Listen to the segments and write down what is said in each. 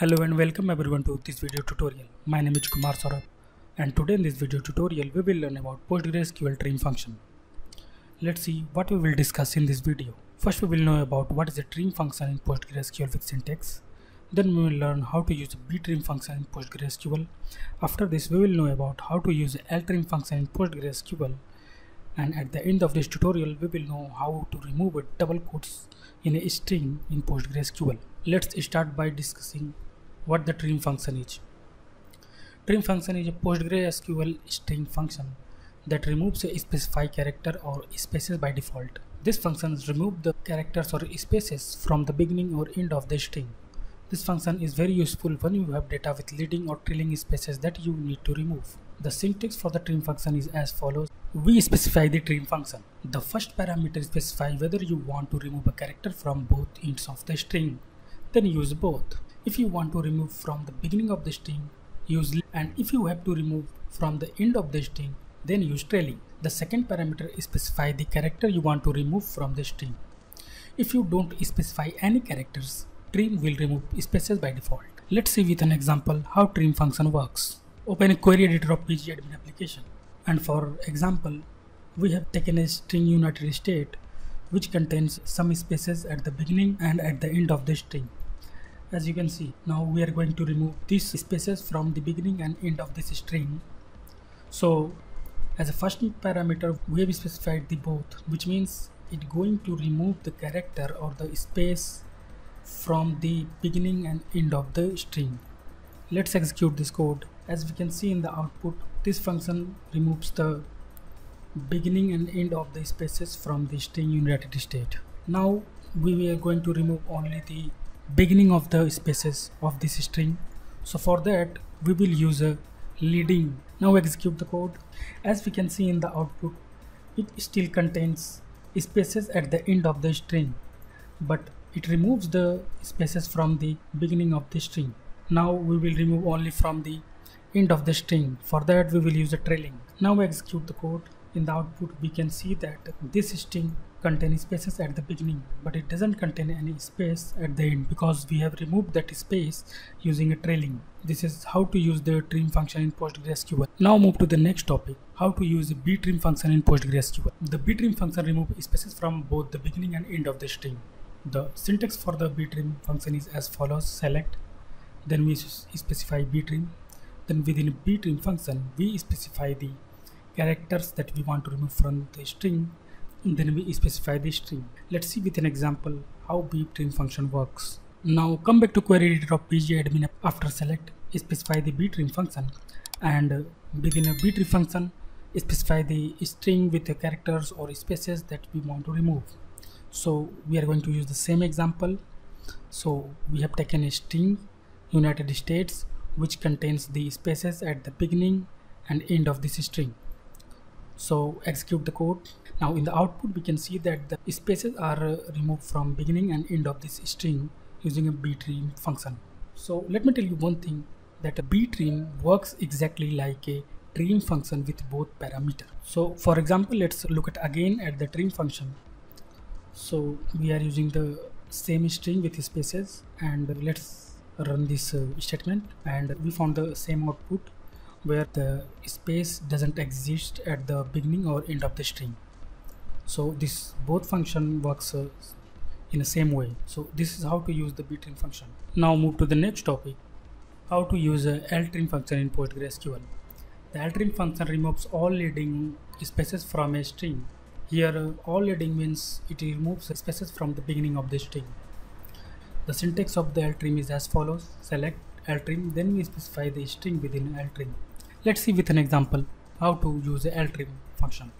Hello and welcome everyone to this video tutorial. My name is Kumar Saurabh and today in this video tutorial we will learn about PostgreSQL trim function. Let's see what we will discuss in this video. First we will know about what is a trim function in PostgreSQL with syntax. Then we will learn how to use a BTRIM function in PostgreSQL. After this we will know about how to use LTRIM function in PostgreSQL. And at the end of this tutorial we will know how to remove a double quotes in a string in PostgreSQL. Let's start by discussing what the trim function is. Trim function is a PostgreSQL string function that removes a specified character or spaces by default. This function removes the characters or spaces from the beginning or end of the string. This function is very useful when you have data with leading or trailing spaces that you need to remove. The syntax for the trim function is as follows. We specify the trim function. The first parameter specifies whether you want to remove a character from both ends of the string. Then use both. If you want to remove from the beginning of the string, use leading, and if you have to remove from the end of the string, then use trailing. The second parameter specifies the character you want to remove from the string. If you don't specify any characters, trim will remove spaces by default. Let's see with an example how trim function works. Open a query editor of pgAdmin application, and for example, we have taken a string unitary state which contains some spaces at the beginning and at the end of the string. As you can see, now we are going to remove these spaces from the beginning and end of this string. So as a first parameter we have specified the both, which means it's going to remove the character or the space from the beginning and end of the string. Let's execute this code. As we can see in the output, this function removes the beginning and end of the spaces from the string unitary state. Now we are going to remove only the beginning of the spaces of this string, so for that we will use a leading. Now execute the code. As we can see in the output, it still contains spaces at the end of the string, but it removes the spaces from the beginning of the string. Now we will remove only from the end of the string, for that we will use a trailing. Now execute the code. In the output we can see that this string contains spaces at the beginning, but it doesn't contain any space at the end because we have removed that space using a trailing. This is how to use the trim function in PostgreSQL. Now move to the next topic, how to use a BTRIM function in PostgreSQL. The BTRIM function removes spaces from both the beginning and end of the string. The syntax for the BTRIM function is as follows. Select, then we specify BTRIM, then within BTRIM function we specify the characters that we want to remove from the string, and then we specify the string. Let's see with an example how BTRIM function works. Now come back to query editor of pgAdmin. After select, specify the BTRIM function, and within a BTRIM function specify the string with the characters or spaces that we want to remove. So we are going to use the same example. So we have taken a string United States which contains the spaces at the beginning and end of this string. So execute the code. Now in the output we can see that the spaces are removed from beginning and end of this string using a BTRIM function. So let me tell you one thing, that a BTRIM works exactly like a trim function with both parameters. So for example, let's look at again at the trim function. So we are using the same string with spaces, and let's run this statement, and we found the same output where the space doesn't exist at the beginning or end of the string. So this both function works in the same way. So this is how to use the BTRIM function. Now move to the next topic, how to use a LTRIM function in PostgreSQL. The LTRIM function removes all leading spaces from a string. Here all leading means it removes spaces from the beginning of the string. The syntax of the LTRIM is as follows. Select LTRIM, then we specify the string within LTRIM. Let's see with an example how to use the LTRIM function.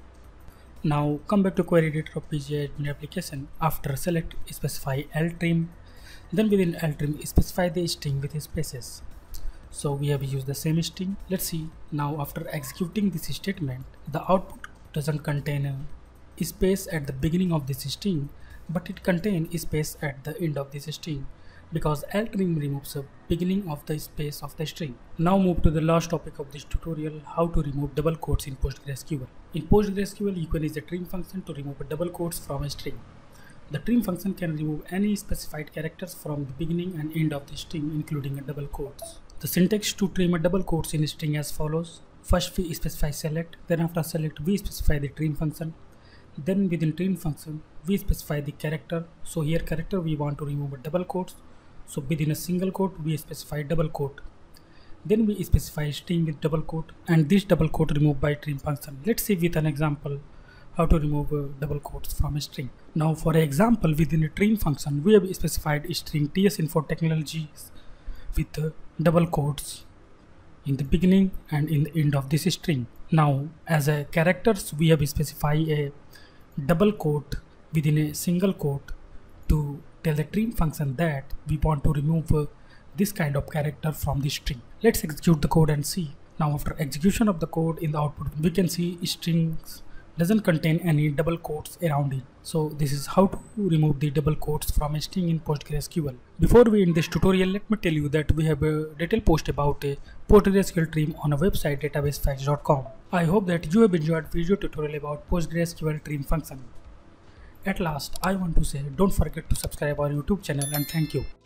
Now come back to query editor of pgAdmin application. After select, specify LTRIM, then within LTRIM specify the string with spaces. So we have used the same string. Let's see now after executing this statement, the output doesn't contain a space at the beginning of this string, but it contains space at the end of this string, because LTRIM removes the beginning of the space of the string. Now move to the last topic of this tutorial, how to remove double quotes in PostgreSQL. In PostgreSQL, you can use the trim function to remove a double quotes from a string. The trim function can remove any specified characters from the beginning and end of the string, including a double quotes. The syntax to trim a double quotes in a string as follows. First we specify select, then after select we specify the trim function. Then within trim function we specify the character. So here character we want to remove a double quotes. So within a single quote we specify double quote. Then we specify a string with double quote and this double quote removed by trim function. Let's see with an example how to remove double quotes from a string. Now for example, within a trim function we have specified a string TSInfo Technologies with double quotes in the beginning and in the end of this string. Now as a characters we have specified a double quote within a single quote to tell the trim function that we want to remove this kind of character from the string. Let's execute the code and see. Now after execution of the code, in the output we can see strings doesn't contain any double quotes around it. So this is how to remove the double quotes from a string in PostgreSQL. Before we end this tutorial, let me tell you that we have a detailed post about a PostgreSQL trim on our website databasefaqs.com. I hope that you have enjoyed video tutorial about PostgreSQL trim function. At last, I want to say don't forget to subscribe our YouTube channel and thank you.